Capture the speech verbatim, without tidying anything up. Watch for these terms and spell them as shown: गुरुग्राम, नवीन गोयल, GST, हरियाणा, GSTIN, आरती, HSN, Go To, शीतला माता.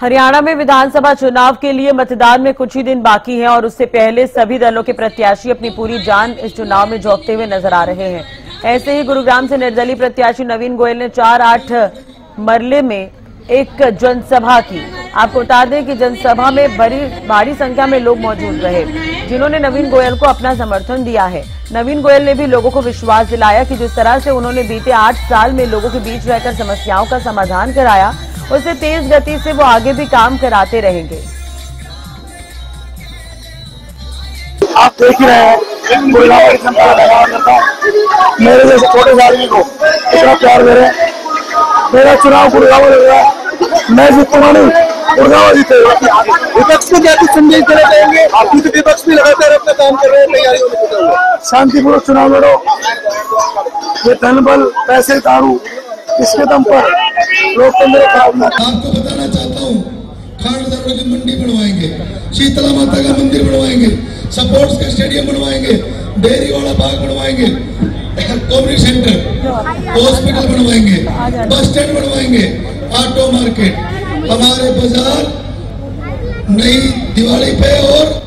हरियाणा में विधानसभा चुनाव के लिए मतदान में कुछ ही दिन बाकी है और उससे पहले सभी दलों के प्रत्याशी अपनी पूरी जान इस चुनाव में झोंकते हुए नजर आ रहे हैं। ऐसे ही गुरुग्राम से निर्दलीय प्रत्याशी नवीन गोयल ने चार आठ मरले में एक जनसभा की। आपको बता दें कि जनसभा में बड़ी भारी संख्या में लोग मौजूद रहे जिन्होंने नवीन गोयल को अपना समर्थन दिया है। नवीन गोयल ने भी लोगों को विश्वास दिलाया कि जिस तरह से उन्होंने बीते आठ साल में लोगों के बीच रहकर समस्याओं का समाधान कराया, उससे तेज गति से वो आगे भी काम कराते रहेंगे। आप देख रहे हैं मेरे जैसे छोटे आदमी को इतना प्यार दे रहे हैं। मेरा चुनाव गुरुग्राम लड़ रहा है, मैं जीतूंगा नहीं, गुरुग्राम जीतेगा। विपक्ष को क्या कुछ संदेश देना चाहेंगे? आप तो विपक्ष भी लगातार अपना काम कर रहे हैं, तैयारियों में जुटे हुए। शांतिपूर्वक चुनाव लड़ो, ये धन बल पैसे दारू इसके दम पर लोकतंत्र का खराब। आपको बताना चाहता हूँ, खाड़ दरबार की मंडी बनवाएंगे, शीतला माता का मंदिर बनवाएंगे, स्पोर्ट्स का स्टेडियम बनवाएंगे, डेयरी वाला बाग बनवाएंगे, कॉम्युनिटी सेंटर, हॉस्पिटल बनवाएंगे, बस स्टैंड बनवाएंगे, ऑटो मार्केट, हमारे बाजार नई दिवाली पे और